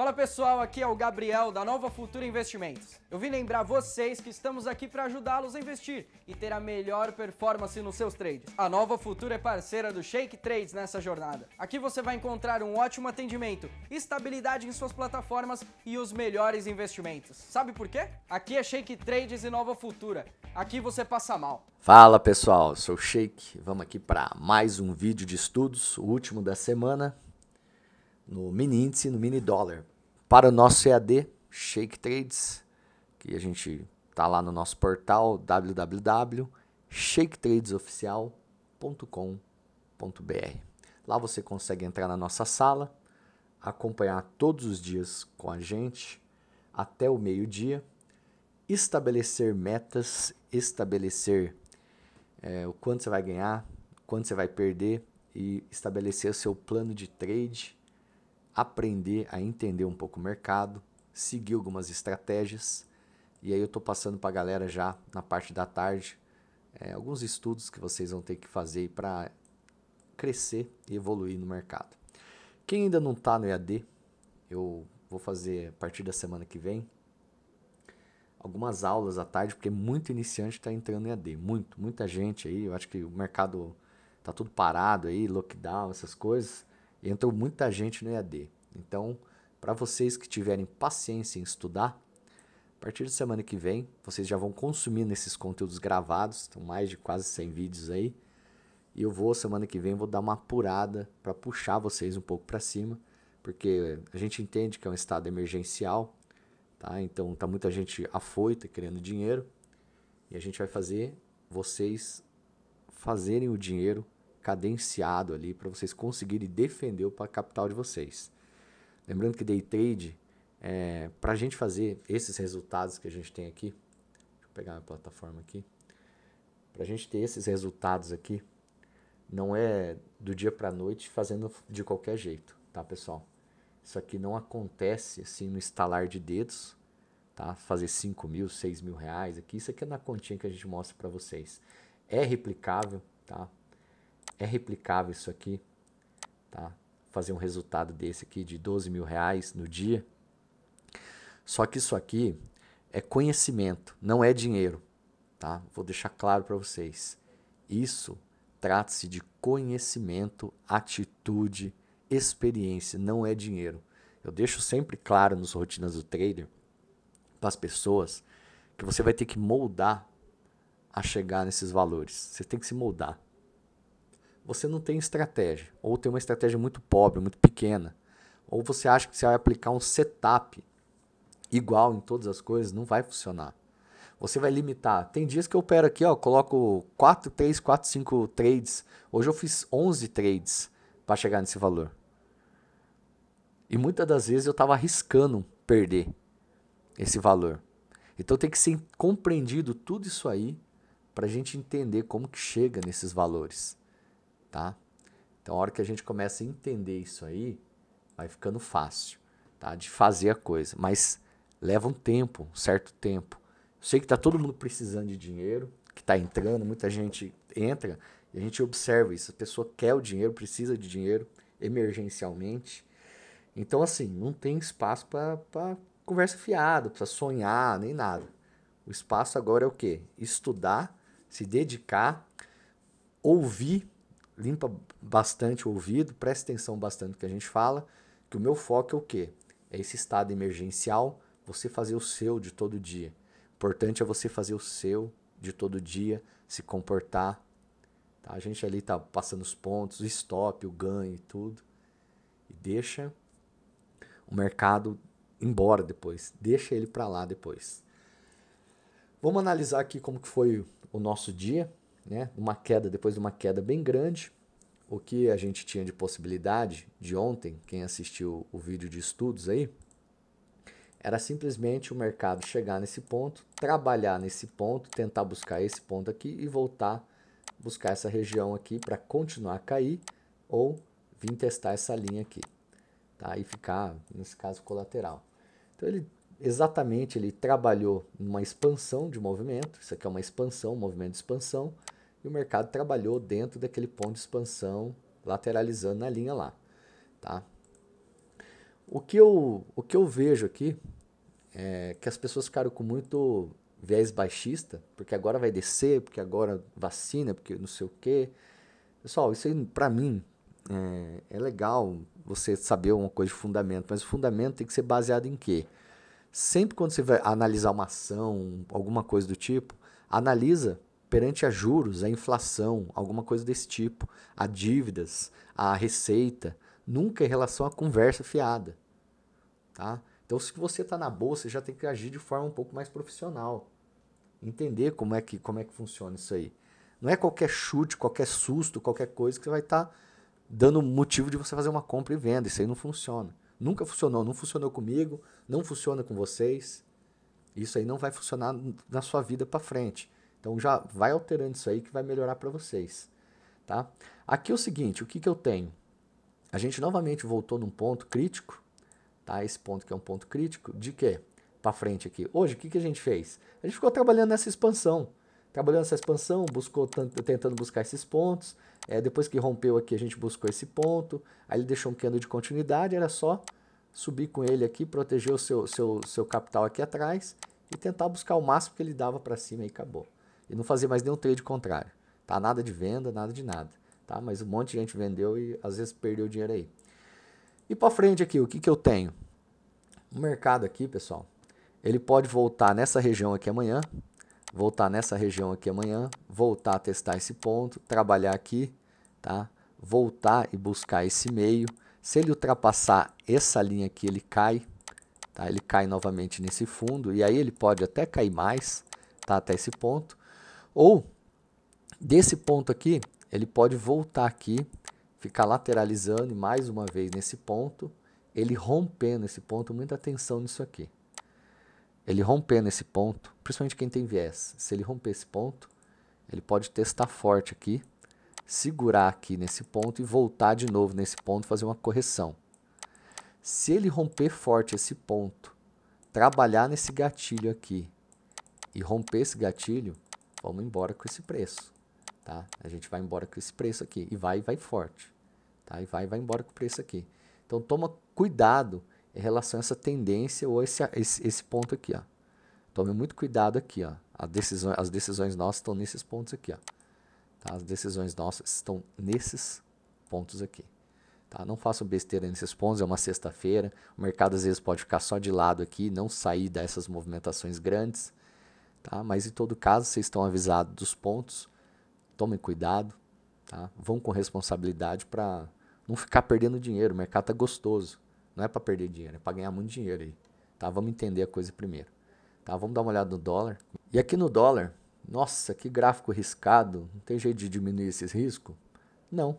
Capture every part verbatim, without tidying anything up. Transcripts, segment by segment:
Fala pessoal, aqui é o Gabriel da Nova Futura Investimentos. Eu vim lembrar vocês que estamos aqui para ajudá-los a investir e ter a melhor performance nos seus trades. A Nova Futura é parceira do Shake Trades nessa jornada. Aqui você vai encontrar um ótimo atendimento, estabilidade em suas plataformas e os melhores investimentos. Sabe por quê? Aqui é Shake Trades e Nova Futura. Aqui você passa mal. Fala pessoal, eu sou o Shake. Vamos aqui para mais um vídeo de estudos, o último da semana, no Mini Índice, no Mini Dólar. Para o nosso E A D, Shake Trades, que a gente está lá no nosso portal w w w ponto shake trades oficial ponto com ponto b r. Lá você consegue entrar na nossa sala, acompanhar todos os dias com a gente até o meio-dia, estabelecer metas, estabelecer é, o quanto você vai ganhar, o quanto você vai perder e estabelecer o seu plano de trade, aprender a entender um pouco o mercado, seguir algumas estratégias. E aí eu estou passando para a galera já na parte da tarde é, alguns estudos que vocês vão ter que fazer para crescer e evoluir no mercado. Quem ainda não está no E A D, eu vou fazer a partir da semana que vem algumas aulas à tarde, porque muito iniciante está entrando no E A D, muito, muita gente aí. Eu acho que o mercado está tudo parado aí, lockdown, essas coisas. Entrou muita gente no E A D. Então, para vocês que tiverem paciência em estudar, a partir da semana que vem, vocês já vão consumindo esses conteúdos gravados, estão mais de quase cem vídeos aí. E eu vou, semana que vem, vou dar uma apurada para puxar vocês um pouco para cima, porque a gente entende que é um estado emergencial, tá? Então, tá muita gente afoita, querendo dinheiro, e a gente vai fazer vocês fazerem o dinheiro cadenciado ali para vocês conseguirem defender o capital de vocês. Lembrando que Day Trade, é, para a gente fazer esses resultados que a gente tem aqui, deixa eu pegar a plataforma aqui, para a gente ter esses resultados aqui, não é do dia para a noite fazendo de qualquer jeito, tá pessoal? Isso aqui não acontece assim no estalar de dedos, tá? Fazer cinco mil, seis mil reais aqui, isso aqui é na continha que a gente mostra para vocês. É replicável, tá? É replicável isso aqui, tá? Fazer um resultado desse aqui de doze mil reais no dia. Só que isso aqui é conhecimento, não é dinheiro, tá? Vou deixar claro para vocês. Isso trata-se de conhecimento, atitude, experiência, não é dinheiro. Eu deixo sempre claro nos rotinas do trader, para as pessoas, que você vai ter que moldar a chegar nesses valores. Você tem que se moldar. Você não tem estratégia, ou tem uma estratégia muito pobre, muito pequena, ou você acha que você vai aplicar um setup igual em todas as coisas, não vai funcionar. Você vai limitar. Tem dias que eu opero aqui, ó, coloco quatro, três, quatro, cinco trades. Hoje eu fiz onze trades para chegar nesse valor. E muitas das vezes eu estava arriscando perder esse valor. Então tem que ser compreendido tudo isso aí para a gente entender como que chega nesses valores. Tá? Então, a hora que a gente começa a entender isso aí, vai ficando fácil, tá? De fazer a coisa, mas leva um tempo, um certo tempo. Eu sei que está todo mundo precisando de dinheiro, que está entrando, muita gente entra, e a gente observa isso, a pessoa quer o dinheiro, precisa de dinheiro emergencialmente. Então, assim, não tem espaço para conversa fiada, para sonhar, nem nada. O espaço agora é o quê? Estudar, se dedicar, ouvir. Limpa bastante o ouvido, presta atenção bastante no que a gente fala, que o meu foco é o quê? É esse estado emergencial, você fazer o seu de todo dia. O importante é você fazer o seu de todo dia, se comportar. Tá? A gente ali tá passando os pontos, o stop, o ganho e tudo. E deixa o mercado embora depois, deixa ele para lá depois. Vamos analisar aqui como que foi o nosso dia. Né? Uma queda, depois de uma queda bem grande, o que a gente tinha de possibilidade de ontem, quem assistiu o vídeo de estudos aí, era simplesmente o mercado chegar nesse ponto, trabalhar nesse ponto, tentar buscar esse ponto aqui e voltar, buscar essa região aqui para continuar a cair ou vir testar essa linha aqui, tá? E ficar, nesse caso, colateral. Então ele exatamente, ele trabalhou numa expansão de movimento, isso aqui é uma expansão, um movimento de expansão, e o mercado trabalhou dentro daquele ponto de expansão, lateralizando na linha lá, tá? O que eu, o que eu vejo aqui é que as pessoas ficaram com muito viés baixista, porque agora vai descer, porque agora vacina, porque não sei o quê. Pessoal, isso aí, para mim, é, é legal você saber uma coisa de fundamento, mas o fundamento tem que ser baseado em quê? Sempre quando você vai analisar uma ação, alguma coisa do tipo, analisa perante a juros, a inflação, alguma coisa desse tipo, a dívidas, a receita, nunca em relação a conversa fiada, tá? Então, se você está na bolsa, já tem que agir de forma um pouco mais profissional, entender como é que, como é que funciona isso aí. Não é qualquer chute, qualquer susto, qualquer coisa que você vai estar tá dando motivo de você fazer uma compra e venda. Isso aí não funciona. Nunca funcionou. Não funcionou comigo, não funciona com vocês. Isso aí não vai funcionar na sua vida para frente. Então já vai alterando isso aí que vai melhorar para vocês. Tá? Aqui é o seguinte, o que, que eu tenho? A gente novamente voltou num ponto crítico, tá? Esse ponto que é um ponto crítico, de quê? Para frente aqui. Hoje, o que, que a gente fez? A gente ficou trabalhando nessa expansão. Trabalhando essa expansão, buscou, tentando buscar esses pontos. É, depois que rompeu aqui, a gente buscou esse ponto. Aí ele deixou um candle de continuidade. Era só subir com ele aqui, proteger o seu, seu, seu capital aqui atrás e tentar buscar o máximo que ele dava para cima e acabou. E não fazer mais nenhum trade contrário. Tá? Nada de venda, nada de nada. Tá? Mas um monte de gente vendeu e às vezes perdeu dinheiro aí. E para frente aqui, o que, que eu tenho? O mercado aqui, pessoal, ele pode voltar nessa região aqui amanhã. Voltar nessa região aqui amanhã, voltar a testar esse ponto, trabalhar aqui, tá? Voltar e buscar esse meio. Se ele ultrapassar essa linha aqui, ele cai, tá? Ele cai novamente nesse fundo, e aí ele pode até cair mais, tá? Até esse ponto. Ou, desse ponto aqui, ele pode voltar aqui, ficar lateralizando, e mais uma vez nesse ponto, ele rompendo esse ponto, muita atenção nisso aqui. Ele rompendo esse ponto, principalmente quem tem viés, se ele romper esse ponto, ele pode testar forte aqui, segurar aqui nesse ponto e voltar de novo nesse ponto, fazer uma correção. Se ele romper forte esse ponto, trabalhar nesse gatilho aqui e romper esse gatilho, vamos embora com esse preço, tá? A gente vai embora com esse preço aqui e vai, vai forte, tá? E vai, vai embora com o preço aqui. Então toma cuidado em relação a essa tendência ou esse, esse, esse ponto aqui, ó. Tome muito cuidado aqui, ó. A decisão, as decisões nossas estão nesses pontos aqui, ó. Tá? As decisões nossas estão nesses pontos aqui. Tá? Não façam besteira nesses pontos, é uma sexta-feira. O mercado às vezes pode ficar só de lado aqui, não sair dessas movimentações grandes. Tá? Mas em todo caso, vocês estão avisados dos pontos. Tomem cuidado. Tá? Vão com responsabilidade para não ficar perdendo dinheiro. O mercado está gostoso. Não é para perder dinheiro, é para ganhar muito dinheiro aí, tá? Vamos entender a coisa primeiro, tá? Vamos dar uma olhada no dólar. E aqui no dólar, nossa, que gráfico riscado, não tem jeito de diminuir esses riscos? Não,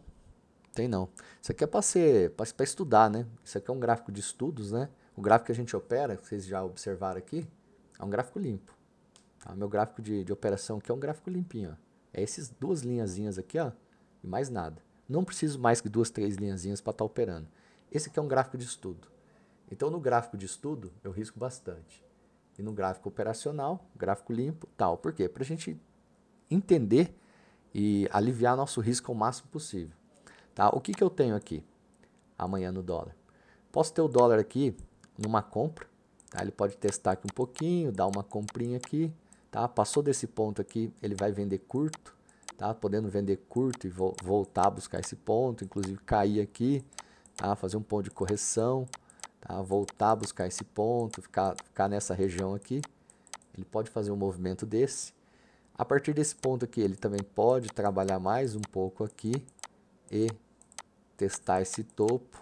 tem não. Isso aqui é para ser, para estudar, né? Isso aqui é um gráfico de estudos, né? O gráfico que a gente opera, que vocês já observaram aqui, é um gráfico limpo. Tá? Meu gráfico de, de operação aqui é um gráfico limpinho, ó. É essas duas linhazinhas aqui, ó, e mais nada. Não preciso mais que duas, três linhazinhas para estar operando. Esse aqui é um gráfico de estudo. Então, no gráfico de estudo, eu risco bastante. E no gráfico operacional, gráfico limpo, tal. Por quê? Para a gente entender e aliviar nosso risco ao máximo possível. Tá? O que, que eu tenho aqui amanhã no dólar? Posso ter o dólar aqui numa compra. Tá? Ele pode testar aqui um pouquinho, dar uma comprinha aqui. Tá? Passou desse ponto aqui, ele vai vender curto. Tá? Podendo vender curto e vo- voltar a buscar esse ponto, inclusive cair aqui. Tá? Fazer um ponto de correção, tá? Voltar a buscar esse ponto, ficar, ficar nessa região aqui. Ele pode fazer um movimento desse. A partir desse ponto aqui, ele também pode trabalhar mais um pouco aqui e testar esse topo.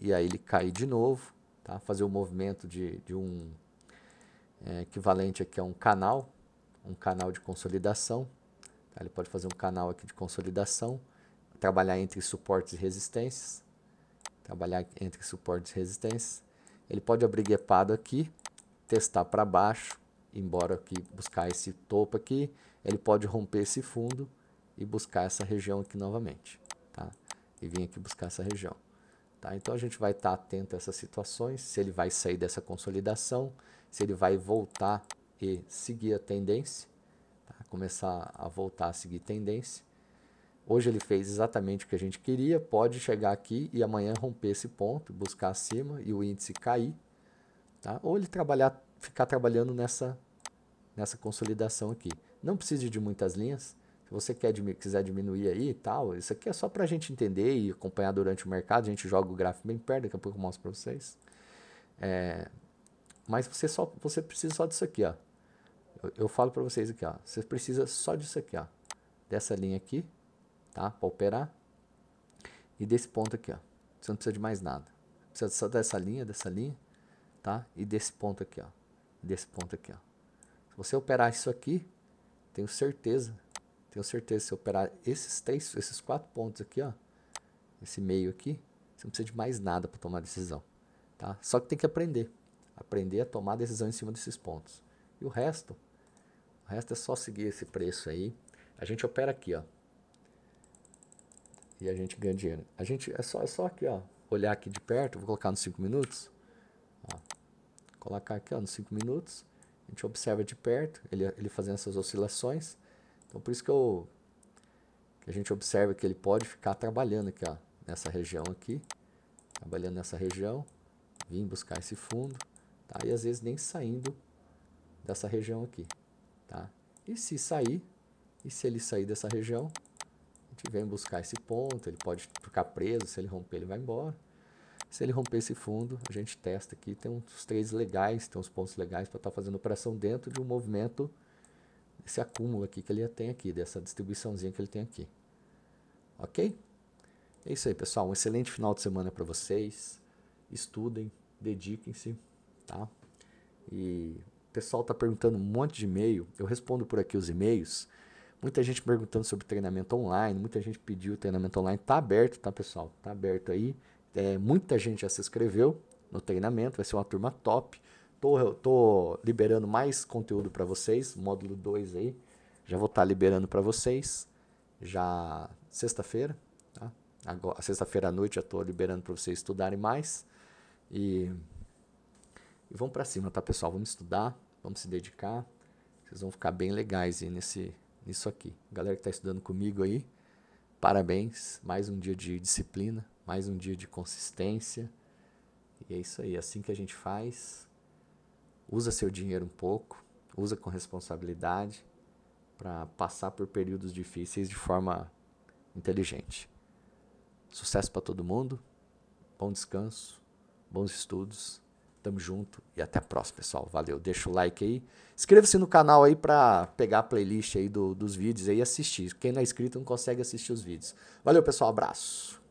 E aí ele cair de novo, tá? Fazer um movimento de, de um é, equivalente aqui a um canal, um canal de consolidação. Tá? Ele pode fazer um canal aqui de consolidação, trabalhar entre suportes e resistências. Trabalhar entre suportes e resistências. Ele pode abrir guepado aqui, testar para baixo, embora aqui buscar esse topo aqui. Ele pode romper esse fundo e buscar essa região aqui novamente. Tá? E vir aqui buscar essa região. Tá? Então a gente vai estar atento a essas situações, se ele vai sair dessa consolidação, se ele vai voltar e seguir a tendência, tá? Começar a voltar a seguir tendência. Hoje ele fez exatamente o que a gente queria, pode chegar aqui e amanhã romper esse ponto, buscar acima e o índice cair, tá? Ou ele trabalhar, ficar trabalhando nessa, nessa consolidação aqui. Não precisa de muitas linhas, se você quer, quiser diminuir aí e tal, isso aqui é só para a gente entender e acompanhar durante o mercado, a gente joga o gráfico bem perto, daqui a pouco eu mostro para vocês. É, mas você, só, você precisa só disso aqui, ó. Eu, eu falo para vocês aqui, ó, você precisa só disso aqui, ó, dessa linha aqui, tá? Para operar, e desse ponto aqui, ó. Você não precisa de mais nada, precisa só dessa linha, dessa linha, tá? E desse ponto aqui, ó, desse ponto aqui, ó. Se você operar isso aqui, tenho certeza, tenho certeza, se operar esses três, esses quatro pontos aqui, ó, esse meio aqui, você não precisa de mais nada para tomar decisão, tá? Só que tem que aprender, aprender a tomar decisão em cima desses pontos. E o resto, o resto é só seguir esse preço aí. A gente opera aqui, ó. E a gente ganha dinheiro. A gente é só, é só aqui, ó, olhar aqui de perto, vou colocar nos cinco minutos. Ó, colocar aqui, ó, nos cinco minutos. A gente observa de perto, ele, ele fazendo essas oscilações. Então por isso que, eu, que a gente observa que ele pode ficar trabalhando aqui, ó, nessa região aqui. Trabalhando nessa região. Vim buscar esse fundo. Tá? E às vezes nem saindo dessa região aqui. Tá? E se sair, e se ele sair dessa região, vem buscar esse ponto, ele pode ficar preso, se ele romper ele vai embora, se ele romper esse fundo, a gente testa aqui, tem uns três legais, tem uns pontos legais para estar tá fazendo operação dentro de um movimento, esse acúmulo aqui que ele tem aqui, dessa distribuiçãozinha que ele tem aqui, ok? É isso aí pessoal, um excelente final de semana para vocês, estudem, dediquem-se, tá? E o pessoal está perguntando um monte de e-mail, eu respondo por aqui os e-mails. Muita gente perguntando sobre treinamento online, muita gente pediu treinamento online, tá aberto, tá pessoal? Tá aberto aí, é, muita gente já se inscreveu no treinamento, vai ser uma turma top, tô, tô liberando mais conteúdo para vocês, módulo dois aí, já vou estar tá liberando para vocês, já sexta-feira, tá? Agora, sexta-feira à noite já tô liberando para vocês estudarem mais, e, e vamos para cima, tá pessoal? Vamos estudar, vamos se dedicar, vocês vão ficar bem legais aí nesse... Isso aqui, galera que está estudando comigo aí, parabéns, mais um dia de disciplina, mais um dia de consistência, e é isso aí, assim que a gente faz, usa seu dinheiro um pouco, usa com responsabilidade, para passar por períodos difíceis de forma inteligente. Sucesso para todo mundo, bom descanso, bons estudos, tamo junto e até a próxima, pessoal. Valeu, deixa o like aí. Inscreva-se no canal aí para pegar a playlist aí do, dos vídeos aí e assistir. Quem não é inscrito não consegue assistir os vídeos. Valeu, pessoal, abraço.